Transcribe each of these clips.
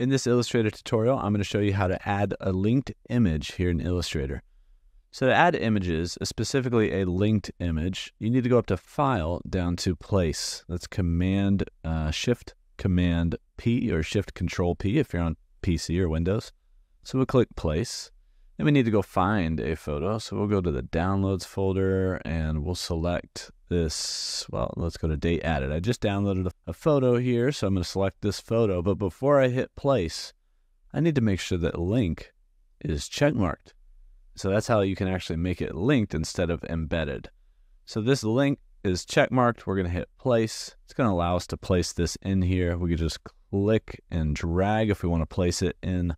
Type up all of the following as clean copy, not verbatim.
In this Illustrator tutorial, I'm going to show you how to add a linked image here in Illustrator. So to add images, specifically a linked image, you need to go up to File, down to Place. That's Command, Shift, Command P, or Shift, Control P if you're on PC or Windows. So we'll click Place. Then we need to go find a photo. So we'll go to the Downloads folder and we'll select this. Well, let's go to Date Added. I just downloaded a photo here, so I'm going to select this photo. But before I hit Place, I need to make sure that Link is checkmarked. So that's how you can actually make it linked instead of embedded. So this link is checkmarked. We're going to hit Place. It's going to allow us to place this in here. We could just click and drag if we want to place it in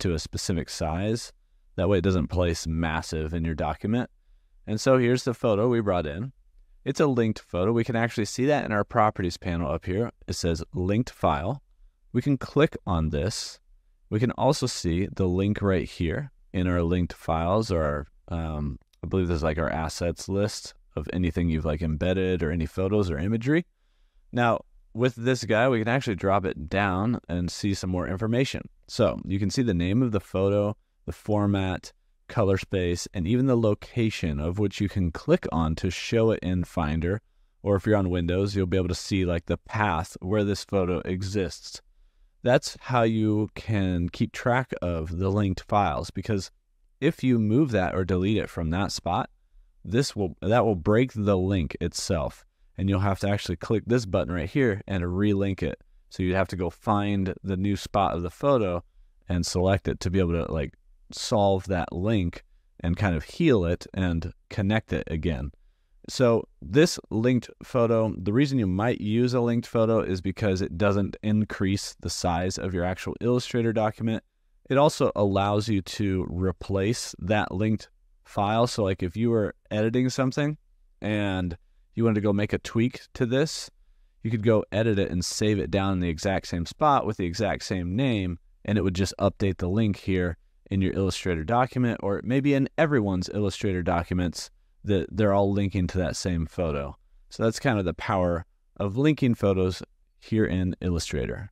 to a specific size. That way it doesn't place massive in your document. And so here's the photo we brought in. It's a linked photo. We can actually see that in our properties panel up here. It says linked file. We can click on this. We can also see the link right here in our linked files, or I believe there's like our assets list of anything you've like embedded or any photos or imagery. Now with this guy, we can actually drop it down and see some more information. So you can see the name of the photo, the format, color space, and even the location, of which you can click on to show it in Finder. Or if you're on Windows, you'll be able to see like the path where this photo exists. That's how you can keep track of the linked files, because if you move that or delete it from that spot, that will break the link itself. And you'll have to actually click this button right here and relink it. So you'd have to go find the new spot of the photo and select it to be able to like solve that link and kind of heal it and connect it again. So this linked photo, the reason you might use a linked photo is because it doesn't increase the size of your actual Illustrator document. It also allows you to replace that linked file. So like if you were editing something and you wanted to go make a tweak to this, you could go edit it and save it down in the exact same spot with the exact same name, and it would just update the link here in your Illustrator document, or maybe in everyone's Illustrator documents, that they're all linking to that same photo. So that's kind of the power of linking photos here in Illustrator.